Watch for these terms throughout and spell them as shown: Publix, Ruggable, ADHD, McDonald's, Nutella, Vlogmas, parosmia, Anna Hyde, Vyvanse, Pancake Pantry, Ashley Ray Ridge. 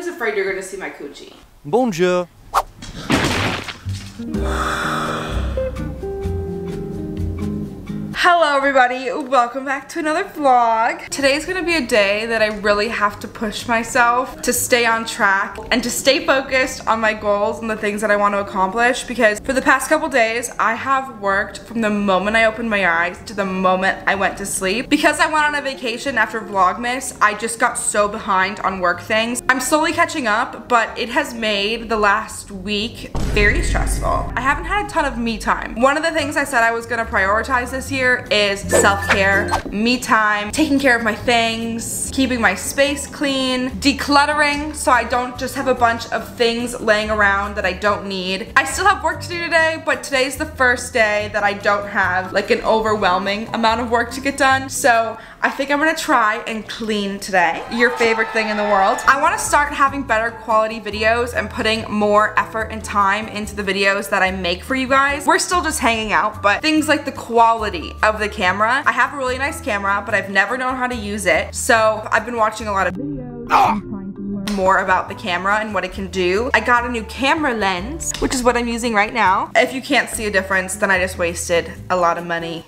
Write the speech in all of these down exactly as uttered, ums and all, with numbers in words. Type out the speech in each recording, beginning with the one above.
always afraid you're gonna see my coochie. Bonjour. Hello everybody, welcome back to another vlog. Today's gonna be a day that I really have to push myself to stay on track and to stay focused on my goals and the things that I want to accomplish, because for the past couple days I have worked from the moment I opened my eyes to the moment I went to sleep. Because I went on a vacation after Vlogmas, I just got so behind on work things. I'm slowly catching up, but it has made the last week very stressful. I haven't had a ton of me time. One of the things I said I was gonna prioritize this year is self-care, me time, taking care of my things, keeping my space clean, decluttering so I don't just have a bunch of things laying around that I don't need. I still have work to do today, but today's the first day that I don't have like an overwhelming amount of work to get done, so I think I'm gonna try and clean today. Your favorite thing in the world. I wanna start having better quality videos and putting more effort and time into the videos that I make for you guys. We're still just hanging out, but things like the quality of the camera. I have a really nice camera, but I've never known how to use it. So I've been watching a lot of videos. Ah! More about the camera and what it can do. I got a new camera lens, which is what I'm using right now. If you can't see a difference, then I just wasted a lot of money.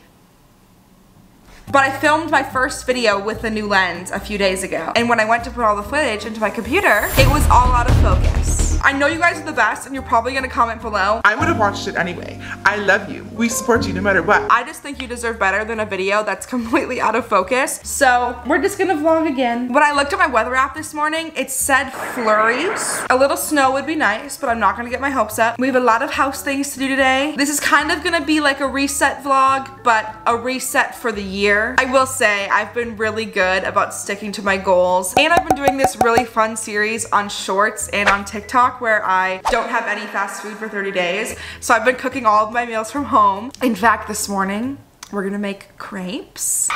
But I filmed my first video with the new lens a few days ago, and when I went to put all the footage into my computer, it was all out of focus. I know you guys are the best, and you're probably gonna comment below. I would have watched it anyway. I love you. We support you no matter what. I just think you deserve better than a video that's completely out of focus, so we're just gonna vlog again. When I looked at my weather app this morning, it said flurries. A little snow would be nice, but I'm not gonna get my hopes up. We have a lot of house things to do today. This is kind of gonna be like a reset vlog, but a reset for the year. I will say I've been really good about sticking to my goals, and I've been doing this really fun series on shorts and on TikTok where I don't have any fast food for thirty days, so I've been cooking all of my meals from home. In fact, this morning we're gonna make crepes.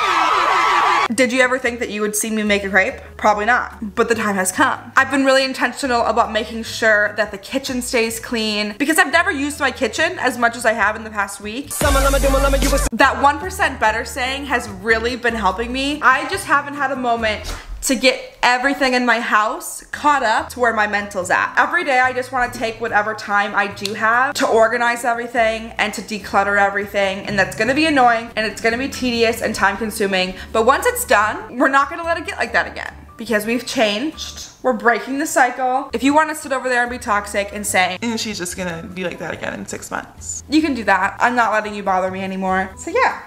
Did you ever think that you would see me make a crepe? Probably not, but the time has come. I've been really intentional about making sure that the kitchen stays clean, because I've never used my kitchen as much as I have in the past week. That one percent better saying has really been helping me. I just haven't had a moment to get everything in my house caught up to where my mental's at. Every day I just wanna take whatever time I do have to organize everything and to declutter everything, and that's gonna be annoying and it's gonna be tedious and time consuming, but once it's done, we're not gonna let it get like that again, because we've changed. We're breaking the cycle. If you want to sit over there and be toxic and say, and she's just gonna be like that again in six months. You can do that. I'm not letting you bother me anymore. So yeah.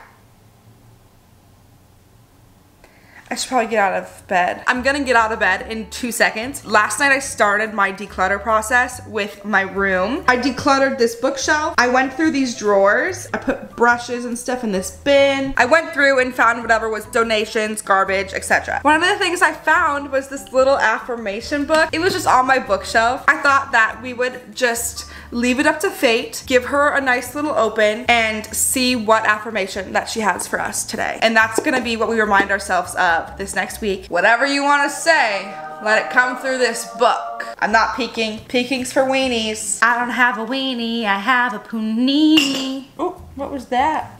I should probably get out of bed. I'm gonna get out of bed in two seconds. Last night I started my declutter process with my room. I decluttered this bookshelf. I went through these drawers. I put brushes and stuff in this bin. I went through and found whatever was donations, garbage, et cetera. One of the things I found was this little affirmation book. It was just on my bookshelf. I thought that we would just leave it up to fate, give her a nice little open, and see what affirmation that she has for us today. And that's gonna be what we remind ourselves of this next week. Whatever you want to say, let it come through this book. I'm not peeking. Peeking's for weenies. I don't have a weenie, I have a punini. Oh, what was that?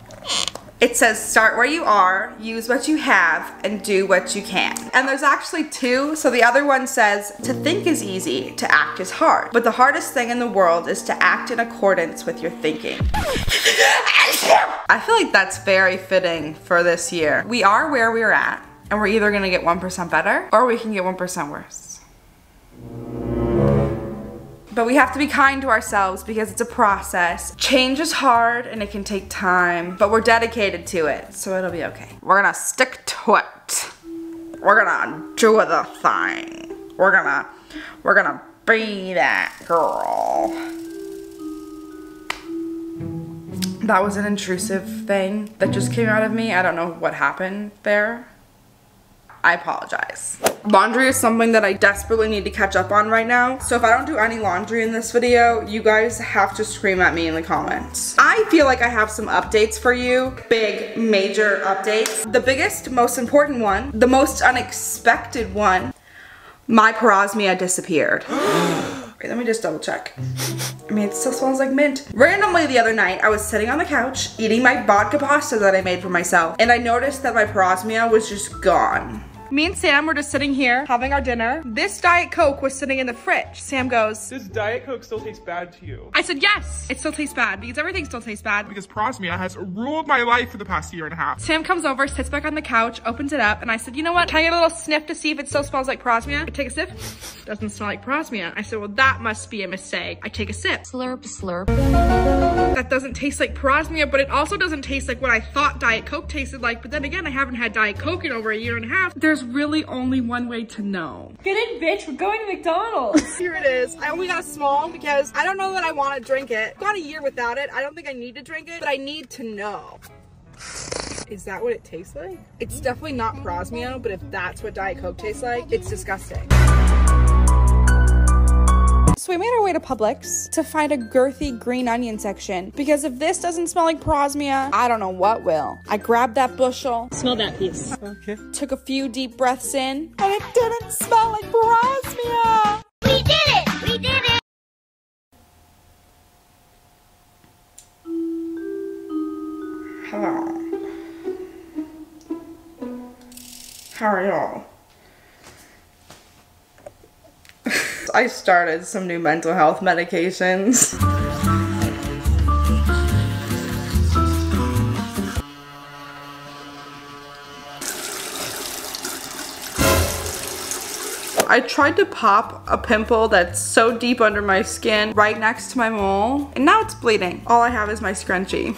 It says, start where you are, use what you have, and do what you can. And there's actually two, so the other one says, to think is easy, to act is hard. But the hardest thing in the world is to act in accordance with your thinking. I feel like that's very fitting for this year. We are where we're at. And we're either gonna get one percent better or we can get one percent worse. But we have to be kind to ourselves because it's a process. Change is hard and it can take time, but we're dedicated to it, so it'll be okay. We're gonna stick to it. We're gonna do the thing. We're gonna, we're gonna be that girl. That was an intrusive thing that just came out of me. I don't know what happened there. I apologize. Laundry is something that I desperately need to catch up on right now. So if I don't do any laundry in this video, you guys have to scream at me in the comments. I feel like I have some updates for you. Big, major updates. The biggest, most important one, the most unexpected one, my parosmia disappeared. Wait, let me just double check. I mean, it still smells like mint. Randomly the other night, I was sitting on the couch eating my vodka pasta that I made for myself, and I noticed that my parosmia was just gone. Me and Sam were just sitting here having our dinner. This Diet Coke was sitting in the fridge. Sam goes, "This Diet Coke still tastes bad to you?" I said, "Yes, it still tastes bad because everything still tastes bad. Because parosmia has ruled my life for the past year and a half." Sam comes over, sits back on the couch, opens it up, and I said, "You know what? Can I get a little sniff to see if it still smells like parosmia?" I take a sip. Doesn't smell like parosmia. I said, "Well, that must be a mistake." I take a sip. Slurp, slurp. That doesn't taste like parosmia, but it also doesn't taste like what I thought Diet Coke tasted like. But then again, I haven't had Diet Coke in over a year and a half. There's really only one way to know. Get in, bitch. We're going to McDonald's. Here it is. I only got a small because I don't know that I want to drink it. Got a year without it. I don't think I need to drink it, but I need to know. Is that what it tastes like? It's definitely not parosmia, but if that's what Diet Coke tastes like, it's disgusting. So we made our way to Publix to find a girthy green onion section because if this doesn't smell like parosmia, I don't know what will. I grabbed that bushel. Smell that piece. Okay. Took a few deep breaths in, and it didn't smell like parosmia. We did it! We did it! Hello. How are y'all? I started some new mental health medications. I tried to pop a pimple that's so deep under my skin right next to my mole, and now it's bleeding. All I have is my scrunchie.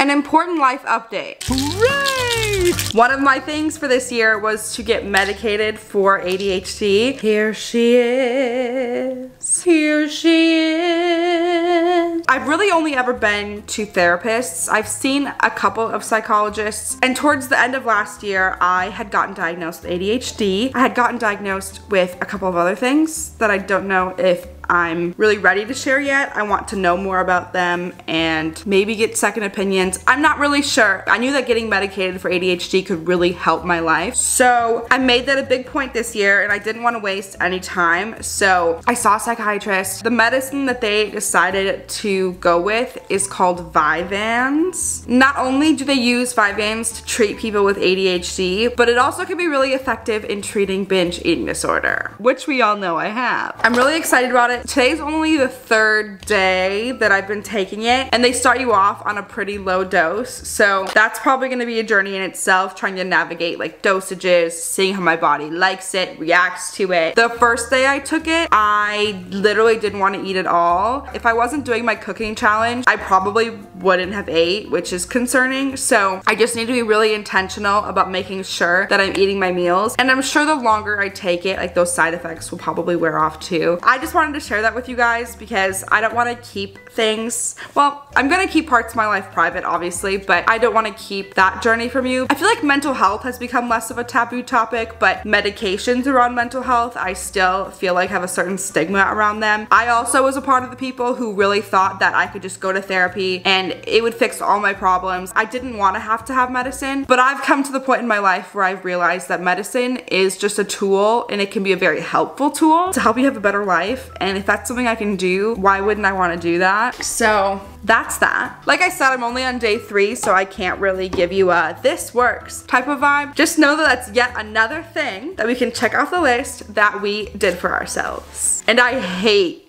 An important life update. Hooray! One of my things for this year was to get medicated for A D H D. Here she is. Here she is. I've really only ever been to therapists. I've seen a couple of psychologists, and towards the end of last year, I had gotten diagnosed with A D H D. I had gotten diagnosed with a couple of other things that I don't know if I'm really ready to share yet. I want to know more about them and maybe get second opinions. I'm not really sure. I knew that getting medicated for A D H D could really help my life. So I made that a big point this year and I didn't want to waste any time. So I saw a psychiatrist. The medicine that they decided to go with is called Vyvanse. Not only do they use Vyvanse to treat people with A D H D, but it also can be really effective in treating binge eating disorder, which we all know I have. I'm really excited about it. Today's only the third day that I've been taking it, and they start you off on a pretty low dose, so that's probably going to be a journey in itself, trying to navigate like dosages, seeing how my body likes it, reacts to it. The first day I took it, I literally didn't want to eat at all. If I wasn't doing my cooking challenge, I probably wouldn't have ate, which is concerning, so I just need to be really intentional about making sure that I'm eating my meals, and I'm sure the longer I take it, like those side effects will probably wear off too. I just wanted to share that with you guys because I don't want to keep things, well, I'm gonna keep parts of my life private obviously, but I don't want to keep that journey from you. I feel like mental health has become less of a taboo topic, but medications around mental health I still feel like have a certain stigma around them. I also was a part of the people who really thought that I could just go to therapy and it would fix all my problems. I didn't want to have to have medicine, but I've come to the point in my life where I've realized that medicine is just a tool and it can be a very helpful tool to help you have a better life. And And if that's something I can do, why wouldn't I want to do that? So that's that. Like I said, I'm only on day three, so I can't really give you a this works type of vibe. Just know that that's yet another thing that we can check off the list that we did for ourselves. And I hate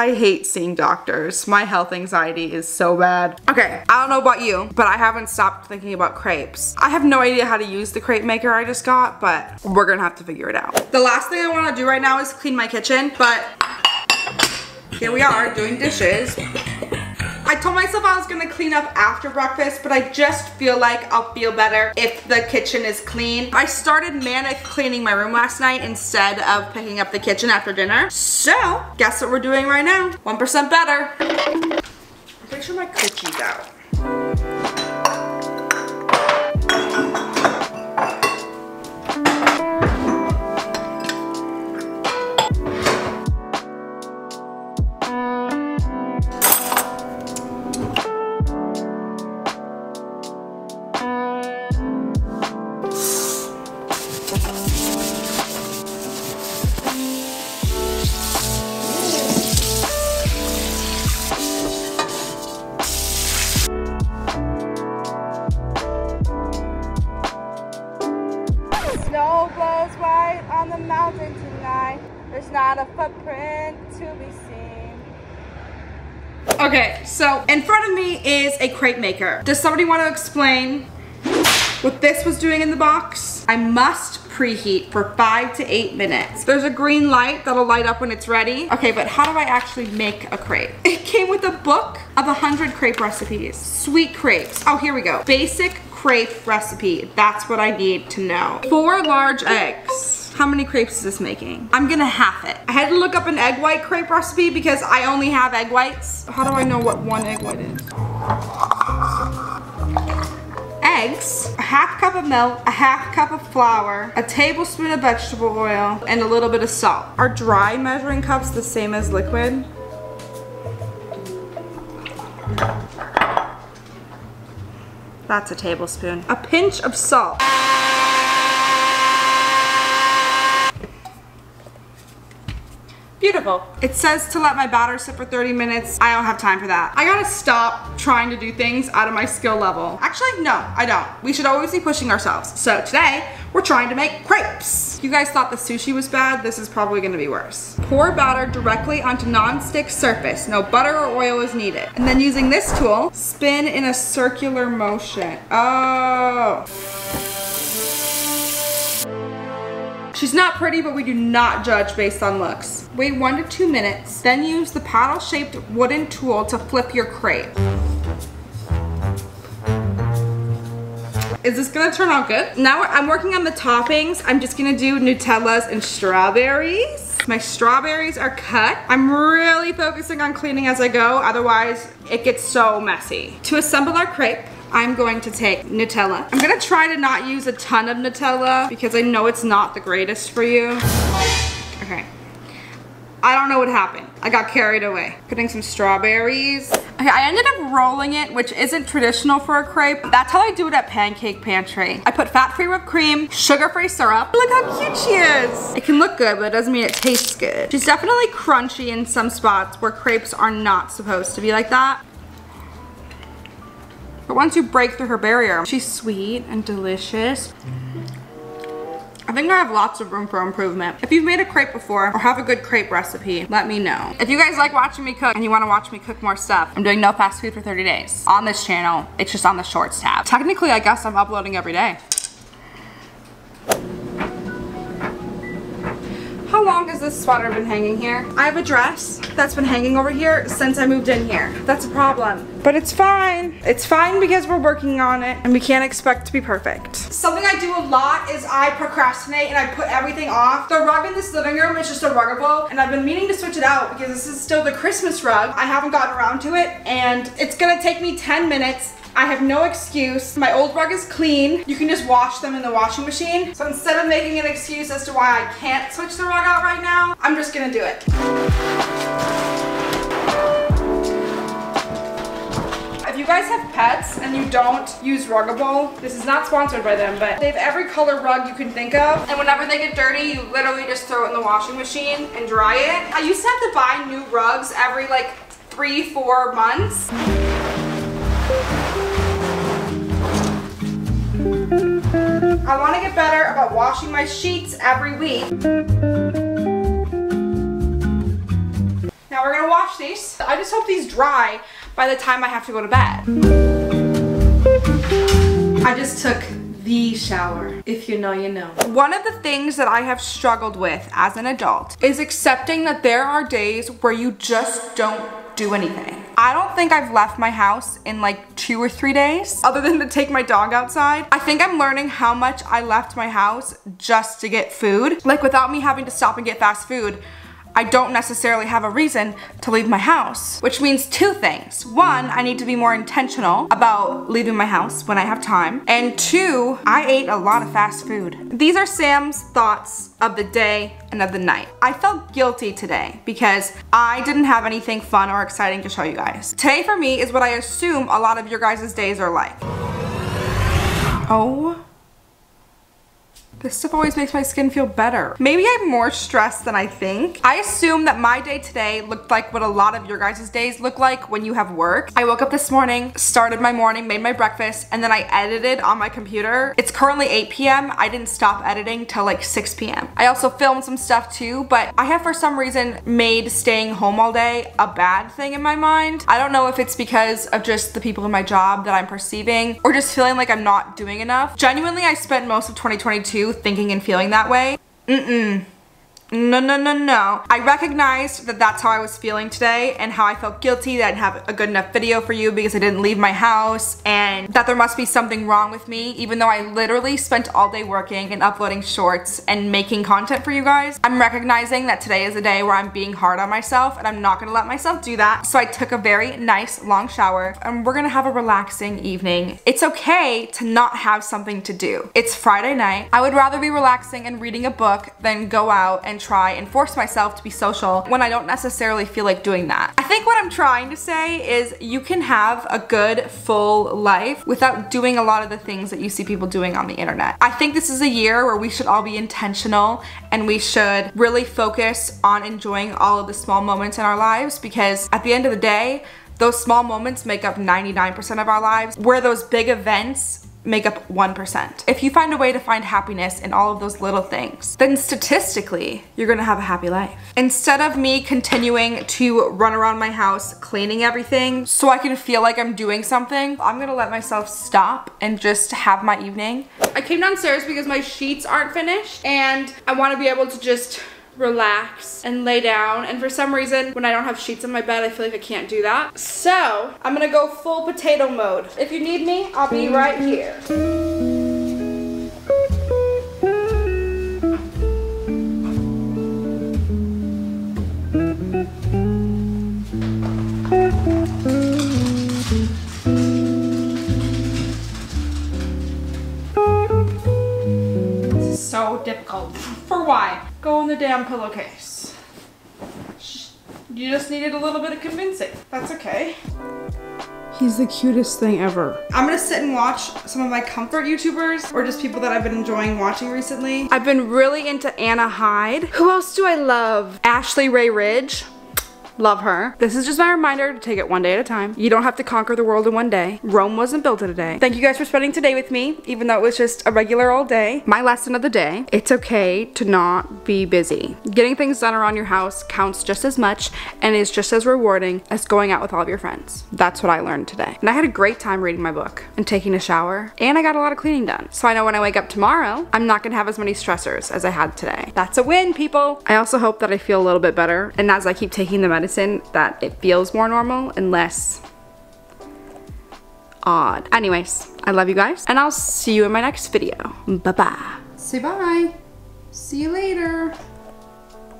I hate seeing doctors. My health anxiety is so bad. Okay, I don't know about you, but I haven't stopped thinking about crepes. I have no idea how to use the crepe maker I just got, but we're gonna have to figure it out. The last thing I wanna do right now is clean my kitchen, but here we are doing dishes. I told myself I was gonna clean up after breakfast, but I just feel like I'll feel better if the kitchen is clean. I started manic cleaning my room last night instead of picking up the kitchen after dinner. So, guess what we're doing right now? one percent better. I'll make sure my coochie's out. goes right on the mountain tonight. There's not a footprint to be seen. Okay, so in front of me is a crepe maker. Does somebody want to explain what this was doing in the box? I must preheat for five to eight minutes. There's a green light that'll light up when it's ready. Okay, but how do I actually make a crepe? It came with a book of one hundred crepe recipes. Sweet crepes. Oh, here we go. Basic crepe recipe. That's what I need to know. Four large eggs. How many crepes is this making? I'm gonna half it. I had to look up an egg white crepe recipe because I only have egg whites. How do I know what one egg white is? Eggs, a half cup of milk, a half cup of flour, a tablespoon of vegetable oil, and a little bit of salt. Are dry measuring cups the same as liquid? That's a tablespoon. A pinch of salt. Beautiful. It says to let my batter sit for thirty minutes. I don't have time for that. I gotta stop trying to do things out of my skill level. Actually, no, I don't. We should always be pushing ourselves. So today, we're trying to make crepes. You guys thought the sushi was bad. This is probably gonna be worse. Pour batter directly onto non-stick surface. No butter or oil is needed. And then using this tool, spin in a circular motion. Oh. She's not pretty, but we do not judge based on looks. Wait one to two minutes, then use the paddle-shaped wooden tool to flip your crepe. Is this gonna turn out good? Now I'm working on the toppings. I'm just gonna do Nutellas and strawberries. My strawberries are cut. I'm really focusing on cleaning as I go, otherwise it gets so messy. To assemble our crepe, I'm going to take Nutella. I'm gonna try to not use a ton of Nutella because I know it's not the greatest for you. Okay. I don't know what happened. I got carried away. Putting some strawberries. Okay, I ended up rolling it, which isn't traditional for a crepe. That's how I do it at Pancake Pantry. I put fat-free whipped cream, sugar-free syrup. Look how cute she is. It can look good, but it doesn't mean it tastes good. She's definitely crunchy in some spots where crepes are not supposed to be like that. But once you break through her barrier, she's sweet and delicious. I think I have lots of room for improvement. If you've made a crepe before or have a good crepe recipe, let me know. If you guys like watching me cook and you want to watch me cook more stuff, I'm doing no fast food for thirty days on this channel. It's just on the shorts tab. Technically, I guess I'm uploading every day. How long has this sweater been hanging here? I have a dress that's been hanging over here since I moved in here. That's a problem, but it's fine. It's fine because we're working on it and we can't expect to be perfect. Something I do a lot is I procrastinate and I put everything off. The rug in this living room is just a Ruggable and I've been meaning to switch it out because this is still the Christmas rug. I haven't gotten around to it and it's gonna take me ten minutes. I have no excuse. My old rug is clean. You can just wash them in the washing machine. So instead of making an excuse as to why I can't switch the rug out right now, I'm just gonna do it. If you guys have pets and you don't use Ruggable, this is not sponsored by them, but they have every color rug you can think of. And whenever they get dirty, you literally just throw it in the washing machine and dry it. I used to have to buy new rugs every like three, four months. I want to get better about washing my sheets every week. Now we're going to wash these. I just hope these dry by the time I have to go to bed. I just took the shower. If you know, you know. One of the things that I have struggled with as an adult is accepting that there are days where you just don't do anything. I don't think I've left my house in like two or three days, other than to take my dog outside. I think I'm learning how much I left my house just to get food. Like without me having to stop and get fast food, I don't necessarily have a reason to leave my house, which means two things. One, I need to be more intentional about leaving my house when I have time. And two, I ate a lot of fast food. These are Sam's thoughts of the day and of the night. I felt guilty today because I didn't have anything fun or exciting to show you guys. Today for me is what I assume a lot of your guys' days are like. Oh This stuff always makes my skin feel better. Maybe I'm more stressed than I think. I assume that my day today looked like what a lot of your guys' days look like when you have work. I woke up this morning, started my morning, made my breakfast, and then I edited on my computer. It's currently eight p m I didn't stop editing till like six p m I also filmed some stuff too, but I have for some reason made staying home all day a bad thing in my mind. I don't know if it's because of just the people in my job that I'm perceiving or just feeling like I'm not doing enough. Genuinely, I spent most of twenty twenty-two thinking and feeling that way. Mm-mm. No, no, no, no. I recognized that that's how I was feeling today and how I felt guilty that I didn't have a good enough video for you because I didn't leave my house and that there must be something wrong with me even though I literally spent all day working and uploading shorts and making content for you guys. I'm recognizing that today is a day where I'm being hard on myself and I'm not gonna let myself do that. So I took a very nice long shower and we're gonna have a relaxing evening. It's okay to not have something to do. It's Friday night. I would rather be relaxing and reading a book than go out and try and force myself to be social when I don't necessarily feel like doing that. I think what I'm trying to say is you can have a good full life without doing a lot of the things that you see people doing on the internet. I think this is a year where we should all be intentional and we should really focus on enjoying all of the small moments in our lives because at the end of the day, those small moments make up ninety-nine percent of our lives, where those big events make up one percent. If you find a way to find happiness in all of those little things, then statistically, you're gonna have a happy life. Instead of me continuing to run around my house cleaning everything so I can feel like I'm doing something, I'm gonna let myself stop and just have my evening. I came downstairs because my sheets aren't finished and I wanna be able to just relax and lay down, and for some reason when I don't have sheets on my bed I feel like I can't do that, so I'm gonna go full potato mode. If you need me, I'll be right here. This is so difficult. For why? Go in the damn pillowcase. You just needed a little bit of convincing. That's okay. He's the cutest thing ever. I'm gonna sit and watch some of my comfort YouTubers or just people that I've been enjoying watching recently. I've been really into Anna Hyde. Who else do I love? Ashley Ray Ridge. Love her. This is just my reminder to take it one day at a time. You don't have to conquer the world in one day. Rome wasn't built in a day. Thank you guys for spending today with me, even though it was just a regular old day. My lesson of the day, it's okay to not be busy. Getting things done around your house counts just as much and is just as rewarding as going out with all of your friends. That's what I learned today. And I had a great time reading my book and taking a shower, and I got a lot of cleaning done. So I know when I wake up tomorrow, I'm not gonna have as many stressors as I had today. That's a win, people. I also hope that I feel a little bit better, and as I keep taking the medicine, that it feels more normal and less odd. Anyways, I love you guys and I'll see you in my next video. Bye bye. Say bye. See you later.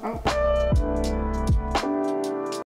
Oh.